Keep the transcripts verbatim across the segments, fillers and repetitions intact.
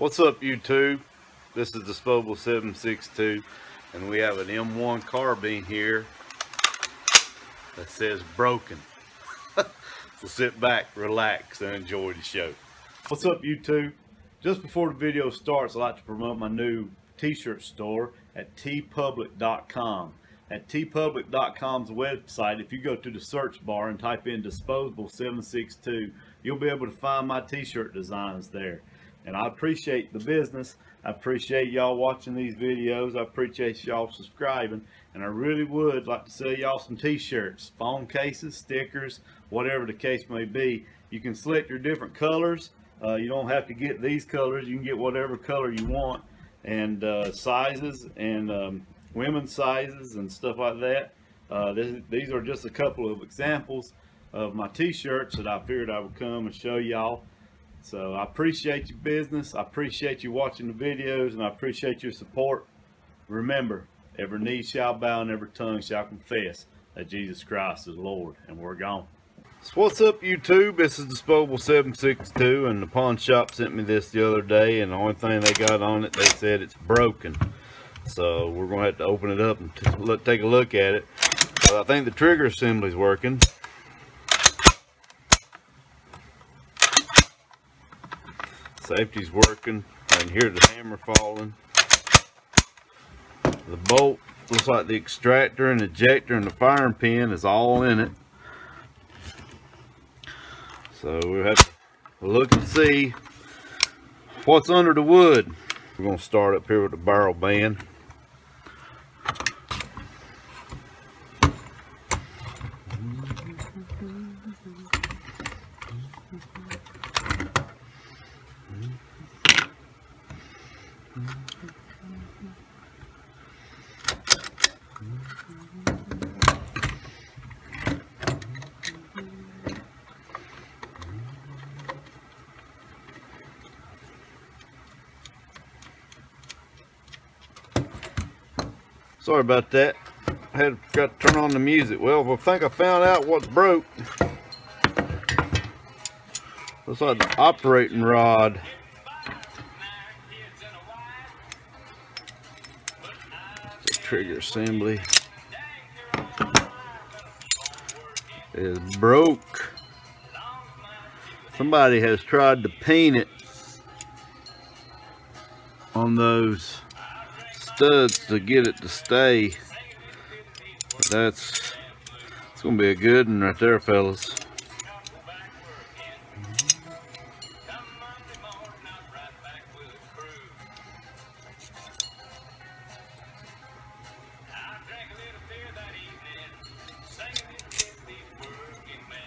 What's up, YouTube? This is Disposable seven six two, and we have an M one carbine here that says broken. So sit back, relax, and enjoy the show. What's up, YouTube? Just before the video starts, I'd like to promote my new t-shirt store at tee public dot com. At tee public dot com's website, if you go to the search bar and type in Disposable seven six two, you'll be able to find my t-shirt designs there. And I appreciate the business. I appreciate y'all watching these videos. I appreciate y'all subscribing. And I really would like to sell y'all some t-shirts, phone cases, stickers, whatever the case may be. You can select your different colors. Uh, you don't have to get these colors. You can get whatever color you want, and uh, sizes, and um, women's sizes and stuff like that. Uh, this, these are just a couple of examples of my t-shirts that I figured I would come and show y'all. So I appreciate your business, I appreciate you watching the videos, and I appreciate your support. Remember, every knee shall bow and every tongue shall confess that Jesus Christ is Lord, and we're gone. So what's up, YouTube? This is Disposable seven six two, and the pawn shop sent me this the other day, and the only thing they got on it, they said it's broken. So we're going to have to open it up and t look, take a look at it. But I think the trigger assembly's working. Safety's working. I can hear the hammer falling. The bolt looks like the extractor and ejector and the firing pin is all in it. So we'll have to look and see what's under the wood. We're going to start up here with the barrel band. Sorry about that. I had got to turn on the music. Well, I think I found out what's broke. Looks like the operating rod. The trigger assembly is broke. Somebody has tried to paint it on those studs to get it to stay. That's it's gonna be a good one right there, fellas.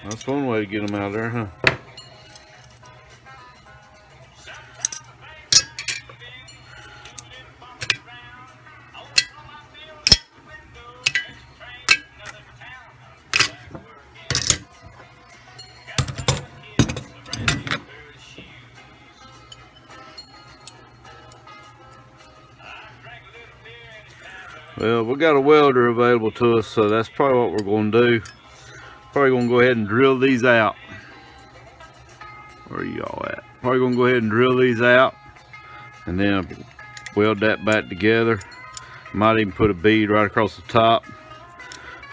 That's one way to get them out of there, huh? Well, we got a welder available to us, so that's probably what we're going to do. Probably going to go ahead and drill these out. Where are y'all at? Probably going to go ahead and drill these out, and then weld that back together. Might even put a bead right across the top.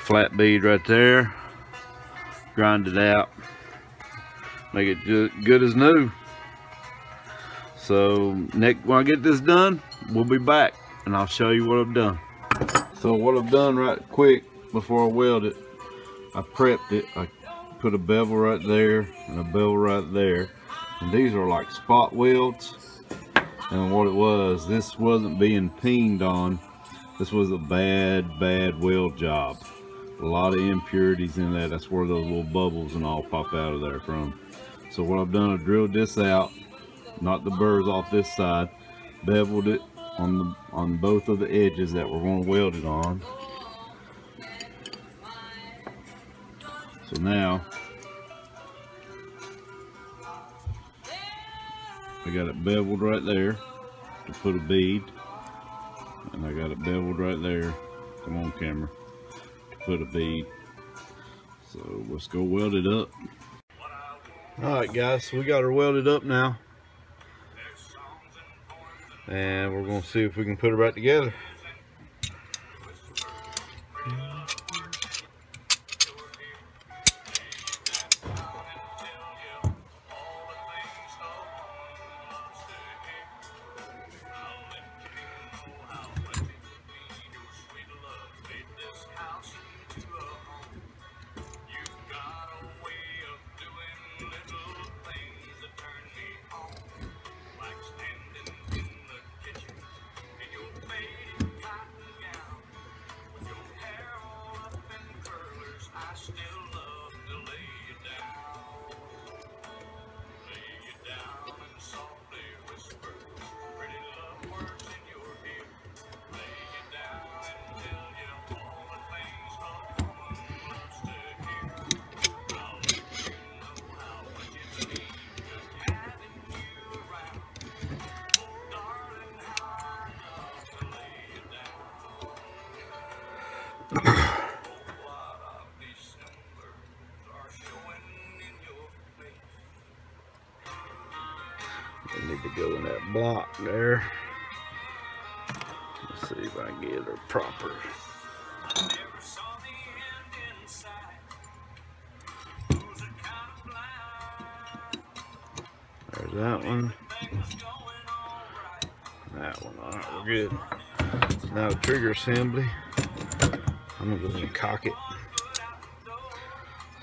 Flat bead right there. Grind it out. Make it just good as new. So, next, when I get this done, we'll be back, and I'll show you what I've done. So what I've done right quick before I weld it, I prepped it. I put a bevel right there and a bevel right there. And these are like spot welds. And what it was, this wasn't being peened on. This was a bad, bad weld job. A lot of impurities in that. That's where those little bubbles and all pop out of there from. So what I've done, I drilled this out, knocked the burrs off this side, beveled it on the on both of the edges that we're going to weld it on. So now I got it beveled right there to put a bead, and I got it beveled right there, come on camera, to put a bead. So let's go weld it up. Alright guys, so we got her welded up now. and we're going to see if we can put it back together. I need to go in that block there. Let's see if I can get her proper. There's that one. That one. Alright, we're good. Now the trigger assembly. I'm going to go ahead and cock it.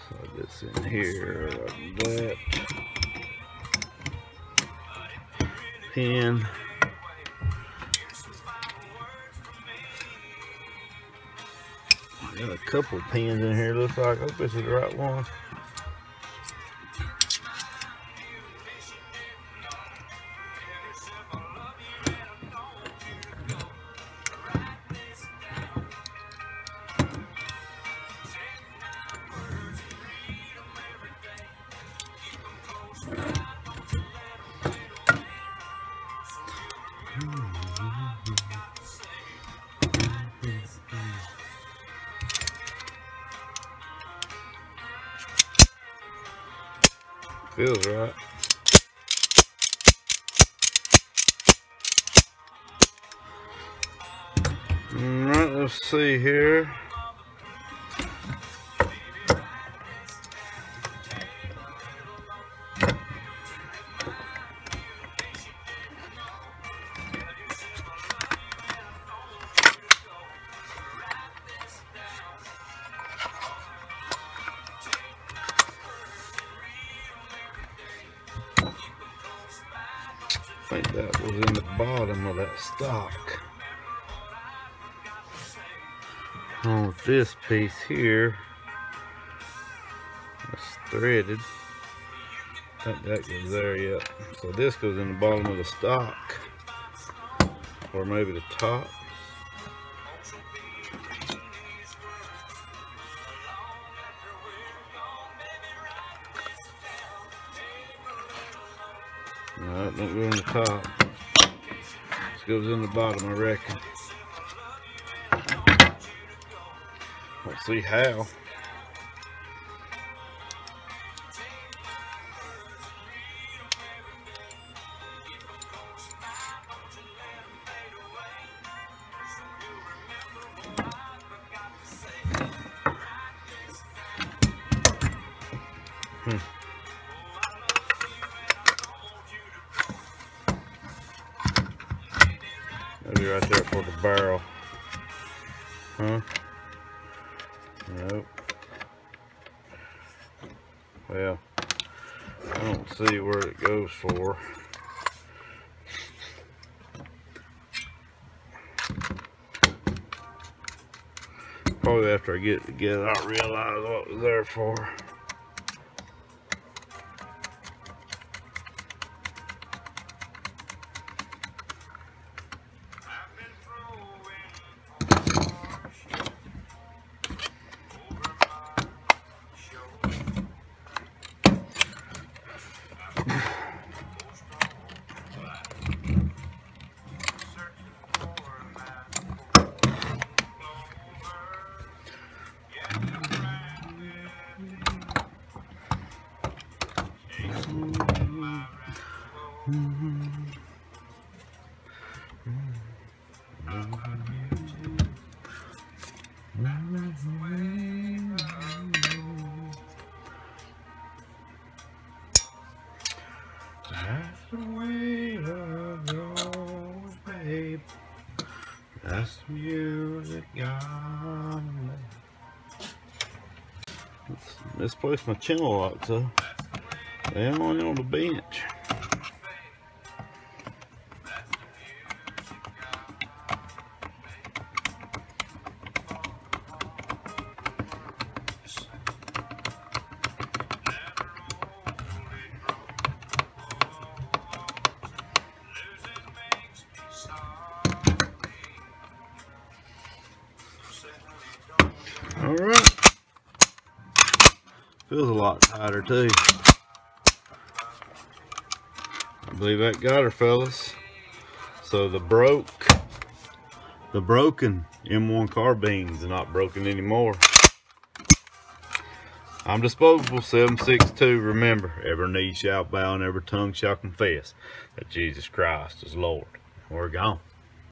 So this in here, like that. Pin. Got a couple pins in here, looks like. I hope this is the right one. Feels right. Alright, let's see here. I think that was in the bottom of that stock. On this piece here, it's threaded. I think that goes there, yep. So this goes in the bottom of the stock, or maybe the top. No, it don't go in the top. This goes in the bottom, I reckon. Let's see how. Hmm. That'll be right there for the barrel. Huh? Nope. Well, I don't see where it goes for. Probably after I get it together, I'll realize what it was there for. Yeah. this music on. Let's misplace my channel up, so down on the bench. Alright, feels a lot tighter too. I believe that got her, fellas. So the broke, the broken M one carbines are not broken anymore. I'm Disposable seven six two. Remember, every knee shall bow and every tongue shall confess that Jesus Christ is Lord. We're gone.